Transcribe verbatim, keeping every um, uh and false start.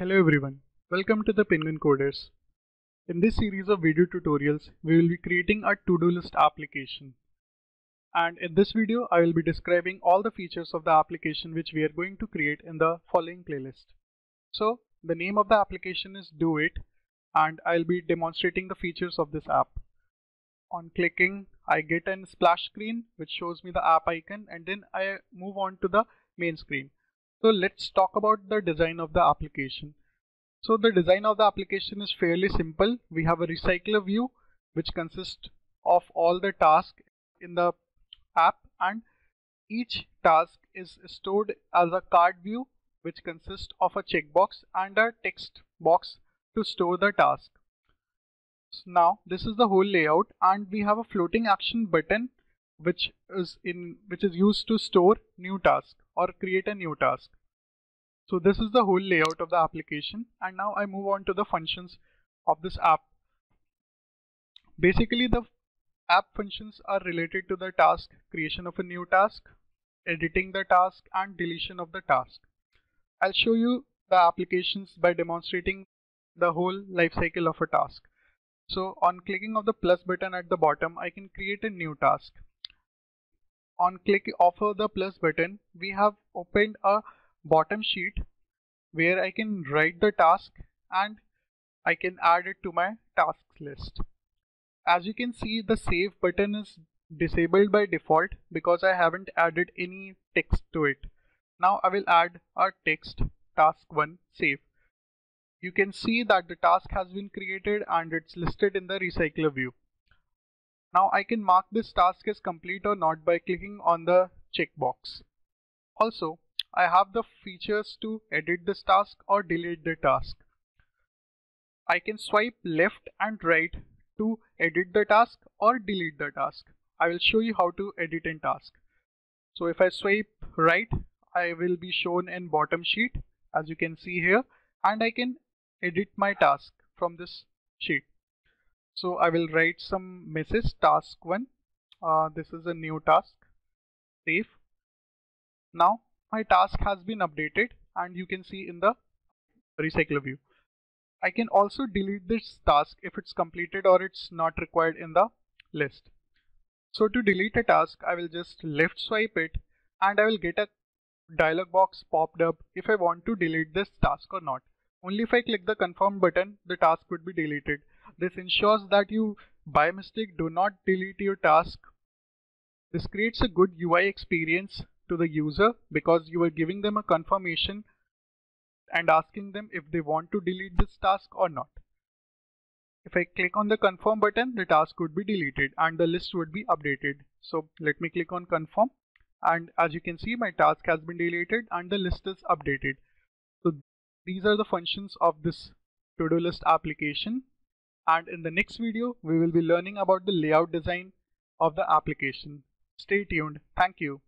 Hello everyone, welcome to the Penguin Coders. In this series of video tutorials, we will be creating a to-do list application. And in this video, I will be describing all the features of the application which we are going to create in the following playlist. So, the name of the application is Do It, and I'll be demonstrating the features of this app. On clicking, I get a splash screen which shows me the app icon, and then I move on to the main screen. So let's talk about the design of the application. So the design of the application is fairly simple. We have a recycler view which consists of all the tasks in the app, and each task is stored as a card view which consists of a checkbox and a text box to store the task. So now this is the whole layout, and we have a floating action button which is in which is used to store new task or create a new task. So this is the whole layout of the application, and now I move on to the functions of this app. Basically the app functions are related to the task, creation of a new task, editing the task and deletion of the task. I'll show you the applications by demonstrating the whole life cycle of a task. So on clicking of the plus button at the bottom, I can create a new task. On click of the plus button, we have opened a bottom sheet where I can write the task and I can add it to my tasks list. As you can see, the save button is disabled by default because I haven't added any text to it. Now I will add a text, task one, save. You can see that the task has been created and it's listed in the recycler view. Now I can mark this task as complete or not by clicking on the checkbox. Also, I have the features to edit this task or delete the task. I can swipe left and right to edit the task or delete the task. I will show you how to edit a task. So if I swipe right, I will be shown in bottom sheet as you can see here, and I can edit my task from this sheet. So I will write some message, task one, uh, this is a new task, save. Now my task has been updated and you can see in the recycler view. I can also delete this task if it's completed or it's not required in the list. So to delete a task, I will just left swipe it and I will get a dialog box popped up if I want to delete this task or not. Only if I click the confirm button, the task would be deleted. This ensures that you, by mistake, do not delete your task. This creates a good U I experience to the user because you are giving them a confirmation and asking them if they want to delete this task or not. If I click on the confirm button, the task would be deleted and the list would be updated. So let me click on confirm, and as you can see, my task has been deleted and the list is updated. So these are the functions of this to-do list application. And in the next video, we will be learning about the layout design of the application. Stay tuned. Thank you.